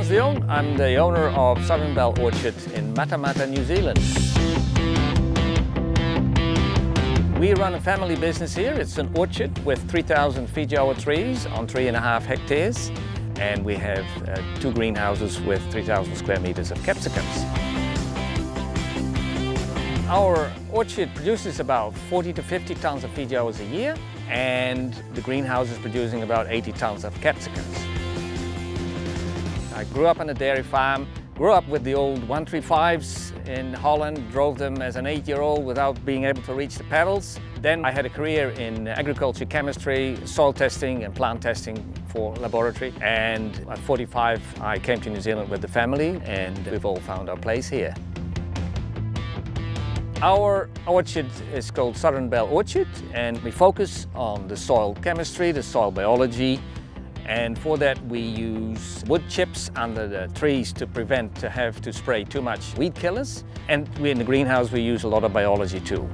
Frans de Jong. I'm the owner of Southern Belle Orchard in Matamata, New Zealand. We run a family business here. It's an orchard with 3,000 feijoa trees on 3.5 hectares. And we have two greenhouses with 3,000 square meters of capsicums. Our orchard produces about 40 to 50 tons of feijoa a year, and the greenhouse is producing about 80 tons of capsicums. I grew up on a dairy farm, grew up with the old 135s in Holland, drove them as an 8-year-old without being able to reach the pedals. Then I had a career in agriculture, chemistry, soil testing and plant testing for laboratory. And at 45, I came to New Zealand with the family, and we've all found our place here. Our orchard is called Southern Belle Orchard, and we focus on the soil chemistry, the soil biology, and for that we use wood chips under the trees to prevent to have to spray too much weed killers. And in the greenhouse we use a lot of biology too.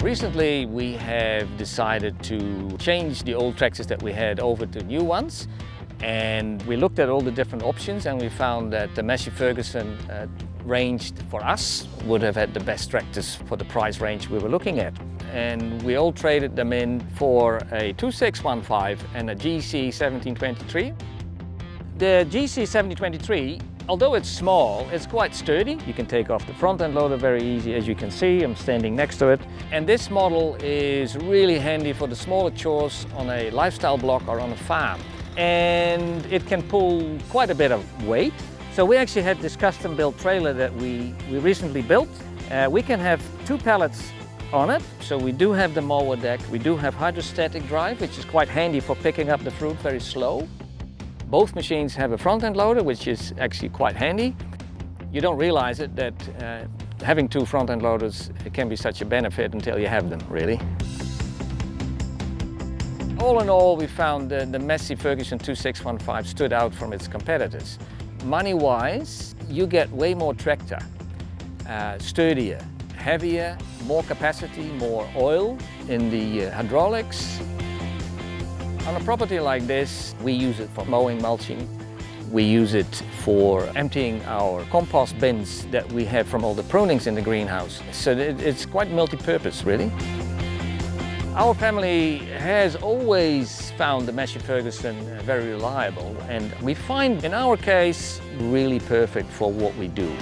Recently we have decided to change the old tractors that we had over to new ones, and we looked at all the different options, and we found that the Massey Ferguson range for us would have had the best tractors for the price range we were looking at. And we all traded them in for a 2615 and a GC 1723. The GC 1723, although it's small, it's quite sturdy. You can take off the front end loader very easy, as you can see, I'm standing next to it. And this model is really handy for the smaller chores on a lifestyle block or on a farm. And it can pull quite a bit of weight. So we actually had this custom built trailer that we recently built. We can have 2 pallets on it. So we do have the mower deck, we do have hydrostatic drive, which is quite handy for picking up the fruit very slow. Both machines have a front end loader, which is actually quite handy. You don't realize it that having 2 front end loaders can be such a benefit until you have them, really. All in all, we found the Massey Ferguson 2615 stood out from its competitors. Money-wise, you get way more tractor, sturdier, heavier, more capacity, more oil in the hydraulics. On a property like this, we use it for mowing, mulching. We use it for emptying our compost bins that we have from all the prunings in the greenhouse. So it's quite multi-purpose, really. Our family has always found the Massey Ferguson very reliable, and we find, in our case, really perfect for what we do.